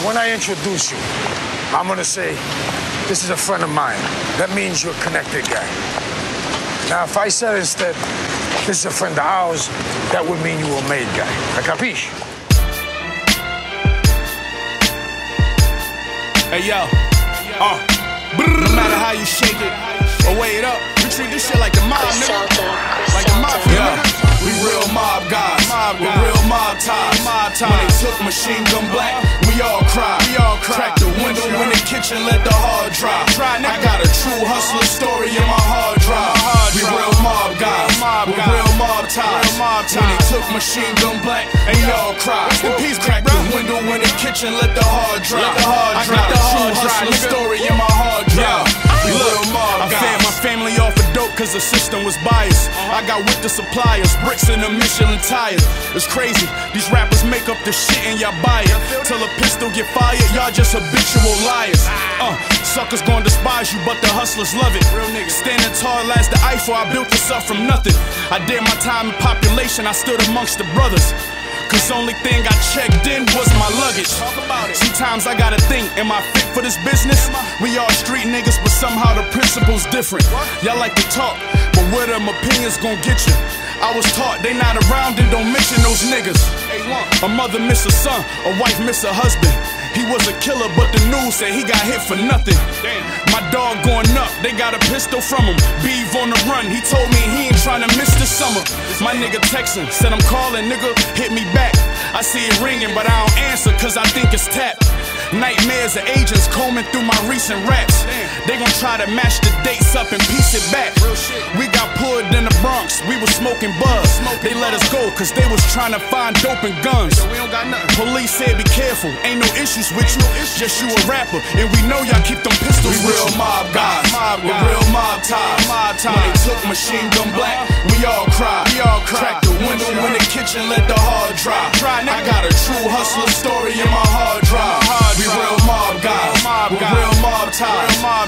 When I introduce you, I'm gonna say, this is a friend of mine. That means you're a connected guy. Now, if I said instead, this is a friend of ours, that would mean you were a made guy. La capiche? Hey, yo. No matter how you shake it or weigh it up, we treat this shit like the mob, nigga. Like the mafia, nigga. We real mob guys, we real mob ties. When they took Machine Gun Black, we all cried. Cracked the window in the kitchen, let the hard drive. I got a true hustler story in my hard drive. We real mob guys, we real mob ties. When they took Machine Gun Black, we all cried. Cracked the window in the kitchen, let the hard drive. I got a true hustler story in my hard drive. We real mob guys. I fed my family off of dope cause the system was biased. I got with the suppliers. Bricks in the Michelin tires. It's crazy, these rappers make up the shit and y'all buy it. Till a pistol get fired, y'all just habitual liars. Suckers gon' despise you, but the hustlers love it. Standing tall as the Eiffel, I built this up from nothing. I did my time in population, I stood amongst the brothers. Cause only thing I checked in was my luggage. Sometimes I gotta think, am I fit for this business? We all street niggas, but somehow the principle's different. Y'all like to talk, but where them opinions gon' get you? I was taught they not around and don't mention those niggas. A mother miss a son, a wife miss a husband. He was a killer, but the news said he got hit for nothing. My dog going up, they got a pistol from him. Beeve on the run, he told me he ain't tryna miss the summer. My nigga texting, said I'm calling, nigga, hit me back. I see it ringing, but I don't answer cause I think it's tapped. Nightmares of agents combing through my recent raps. They gon' try to match the dates up and piece it back. We got pulled in the Bronx, we was smoking buzz. They let us go cause they was trying to find dope and guns. Police said be careful, ain't no issues with you. Just you a rapper, and we know y'all keep them pistols. We real mob guys, we real mob ties. When they took Machine Gun Black, we all cried. Cracked the window in the kitchen, let the hard drive. I got a true hustler story in my hard drive. We real mob guys, we real mob ties.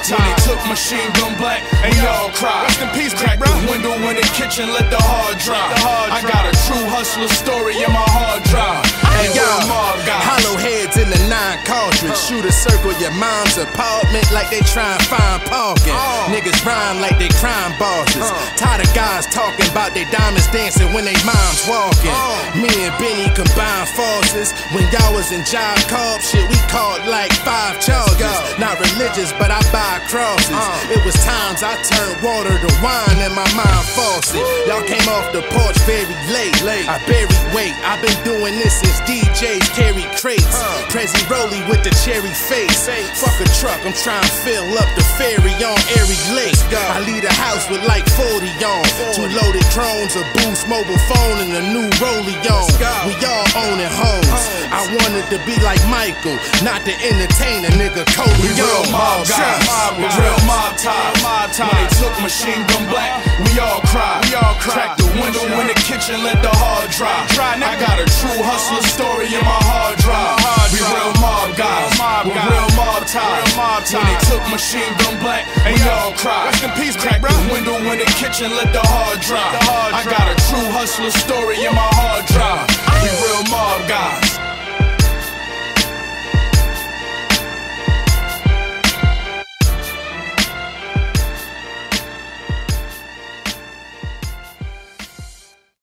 When they took Machine Gun Black, we all cried. Crack the window in the kitchen, let the hard drive. I got a true hustler story in my hard drive. And y'all mob guys, hollow heads in the 9 cartridge. Shoot a circle your mom's apartment like they tryin' find parking. Niggas rhyme like they crime bosses. Tired of guys talking about they diamonds dancing when they moms walking. Me and Big combined forces. When y'all was in job cop shit, we caught like 5 charges. Not religious, but I buy crosses. It was times I turned water to wine and my mind faucet. Y'all came off the porch very late. I buried weight. I've been doing this since DJs carry crates. Prezi Rolly with the cherry face. Fuck a truck, I'm trying to fill up the ferry on Erie Lake. I leave the house with like 40 on. 2 loaded drones, a Boost mobile phone, and a new Rollie on. We all owning hoes. I wanted to be like Michael, not to entertain a nigga. We real mob guys, we real mob ties. When they took Machine Gun Black, we all cried. Cracked the window in the kitchen, let the hard drive. I got a true hustler story in my hard drive. We real mob guys, we real mob ties. When they took Machine Gun Black, we all cried. Cracked the window in the kitchen, let the hard drive. I got a true hustler story in my hard drive.